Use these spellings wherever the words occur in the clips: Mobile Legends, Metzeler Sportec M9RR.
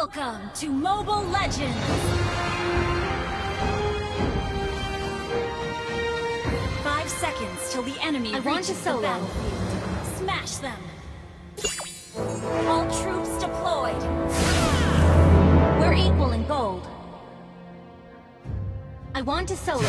Welcome to Mobile Legends! 5 seconds till the enemy reaches the battlefield. Smash them! All troops deployed! We're equal in gold. I want to solo.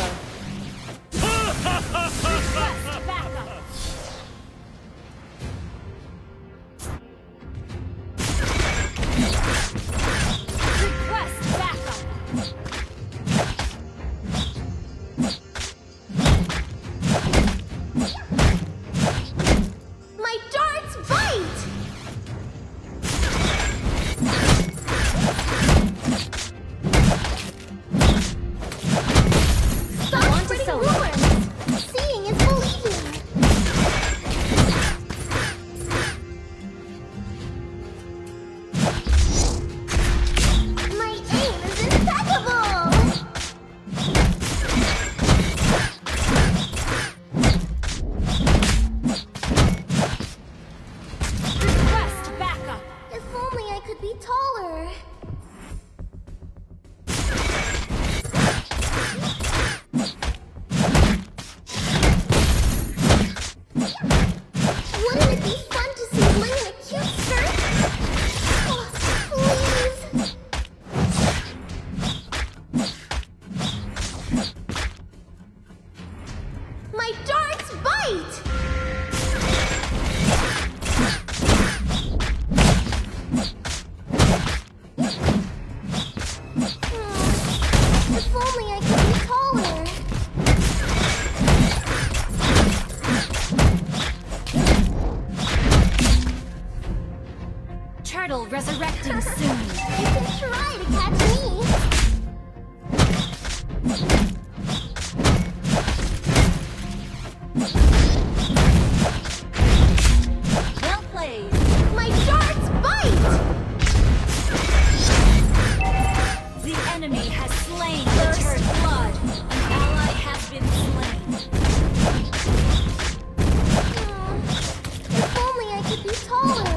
Request backup! Resurrecting soon. You can try to catch me. Well played. My darts bite. The enemy has slain the turret. Blood. An ally has been slain. If only I could be taller.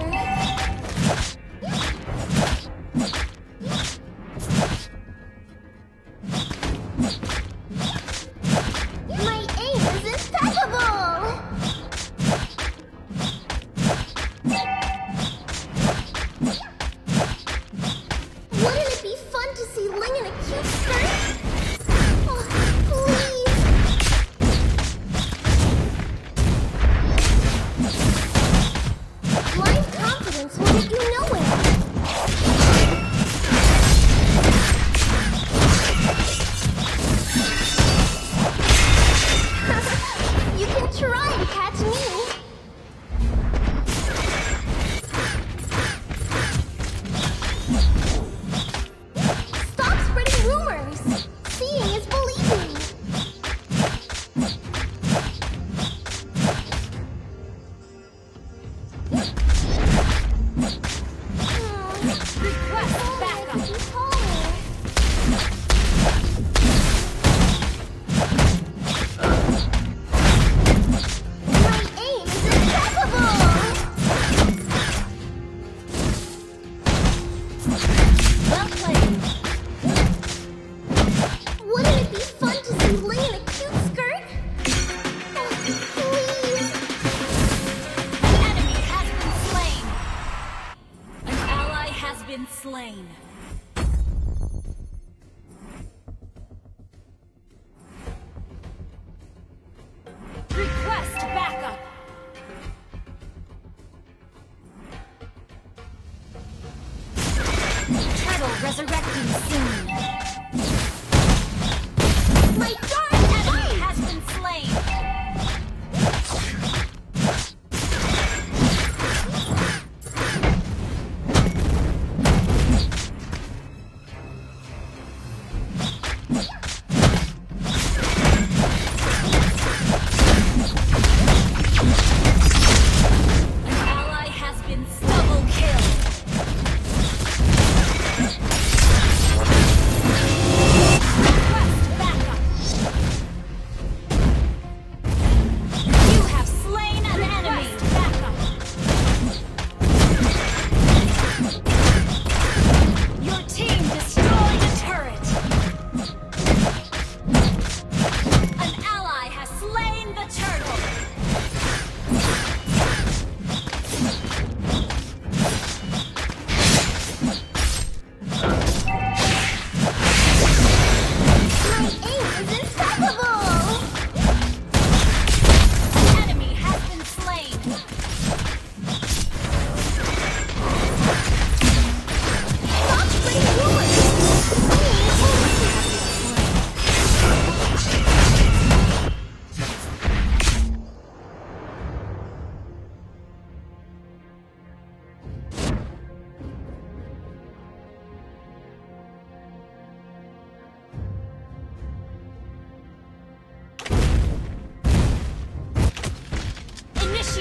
Slain. Request backup. Turtle resurrecting soon. My dark enemy has been slain.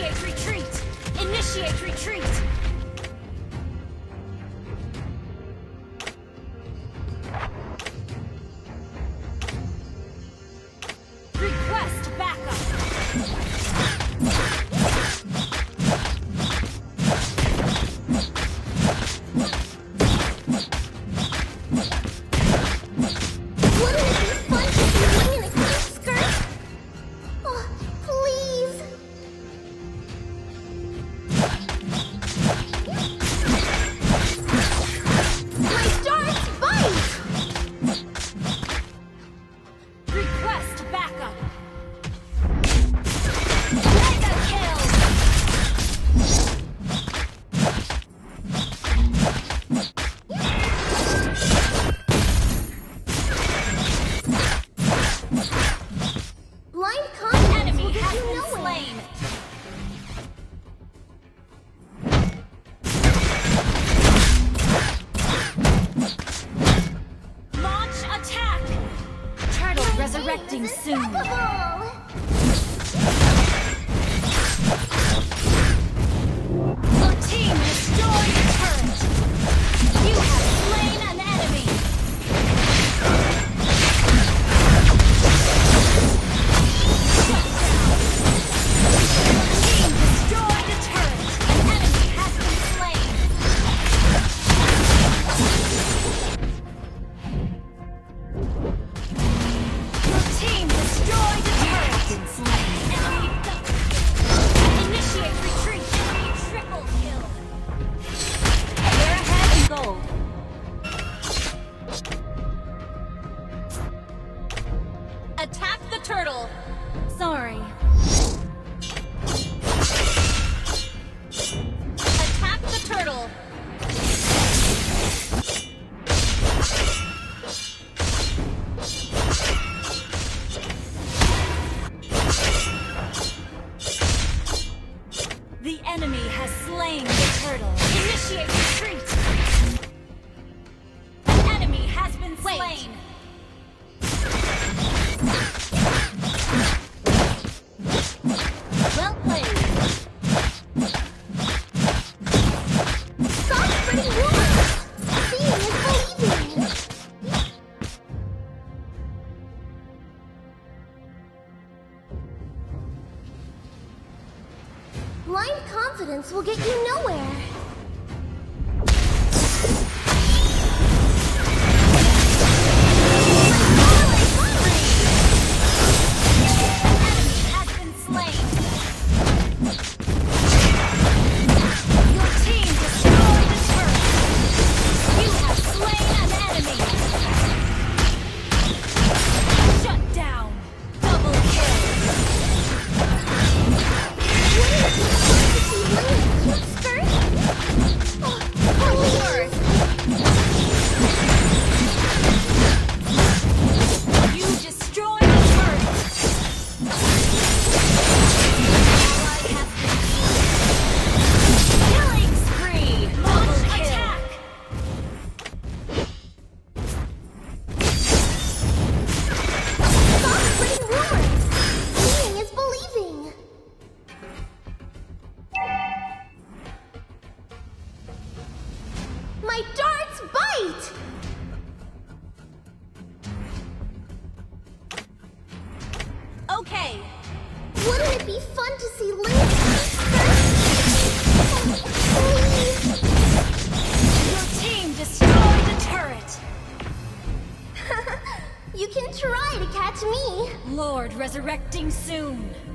Initiate retreat! Initiate retreat! Resurrecting soon. The team destroyed the turret. You have slain an enemy. Shut down. The team destroyed the turret. An enemy has been slain. Team destroyed the turret. Enemy double kill. Initiate retreat. Enemy triple kill. They're ahead in gold. Attack the turtle. Sorry. Attack the turtle. The enemy has slain the turtle. Initiate retreat! An enemy has been slain! Well played! Stop spreading rumors! Seeing is believing! Blind confidence will get you nowhere. My darts bite! Okay. Wouldn't it be fun to see Link first? Please! Your team destroyed the turret! You can try to catch me! Lord resurrecting soon!